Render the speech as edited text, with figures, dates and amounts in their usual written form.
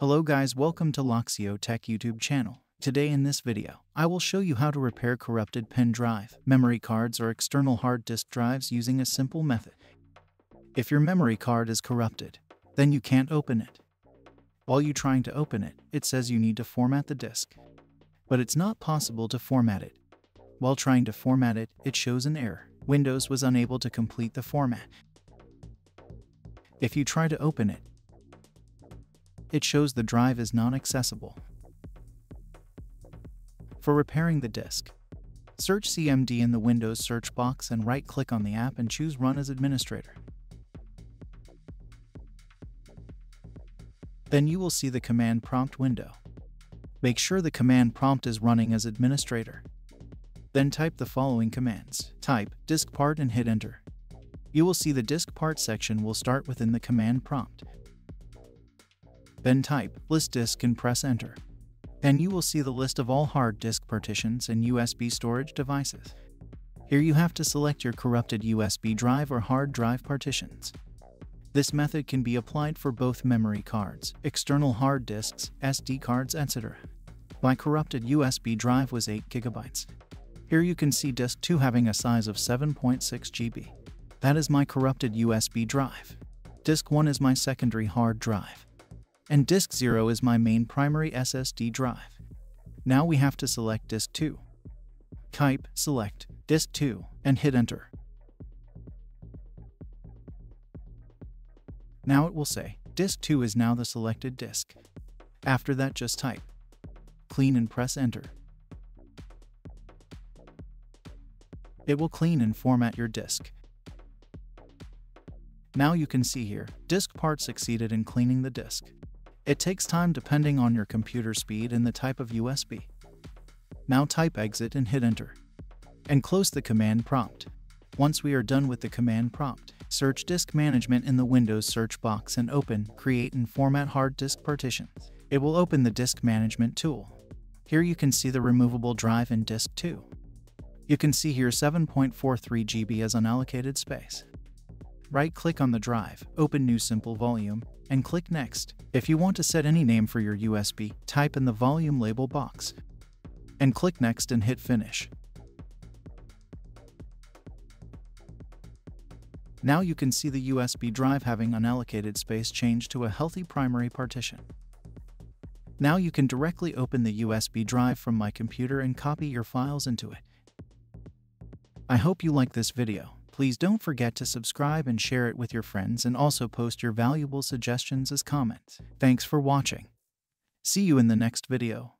Hello guys, welcome to Loxyo Tech YouTube channel. Today in this video, I will show you how to repair corrupted pen drive, memory cards or external hard disk drives using a simple method. If your memory card is corrupted, then you can't open it. While you're trying to open it, it says you need to format the disk. But it's not possible to format it. While trying to format it, it shows an error. Windows was unable to complete the format. If you try to open it, it shows the drive is not accessible. For repairing the disk, search CMD in the Windows search box and right-click on the app and choose Run as Administrator. Then you will see the command prompt window. Make sure the command prompt is running as administrator. Then type the following commands. Type diskpart and hit enter. You will see the diskpart section will start within the command prompt. Then type list disk and press enter. And you will see the list of all hard disk partitions and USB storage devices. Here you have to select your corrupted USB drive or hard drive partitions. This method can be applied for both memory cards, external hard disks, SD cards, etc. My corrupted USB drive was 8 GB. Here you can see disk 2 having a size of 7.6 GB. That is my corrupted USB drive. Disk 1 is my secondary hard drive. And disk 0 is my main primary SSD drive. Now we have to select disk 2. Type select disk 2 and hit enter. Now it will say disk 2 is now the selected disk. After that, just type clean and press enter. It will clean and format your disk. Now you can see here, disk part succeeded in cleaning the disk. It takes time depending on your computer speed and the type of USB. Now type exit and hit enter. And close the command prompt. Once we are done with the command prompt, search disk management in the Windows search box and open, create and format hard disk partitions. It will open the disk management tool. Here you can see the removable drive in disk 2. You can see here 7.43 GB as unallocated space. Right-click on the drive, open New Simple Volume, and click Next. If you want to set any name for your USB, type in the volume label box, and click Next and hit Finish. Now you can see the USB drive having unallocated space change to a healthy primary partition. Now you can directly open the USB drive from my computer and copy your files into it. I hope you like this video. Please don't forget to subscribe and share it with your friends and also post your valuable suggestions as comments. Thanks for watching. See you in the next video.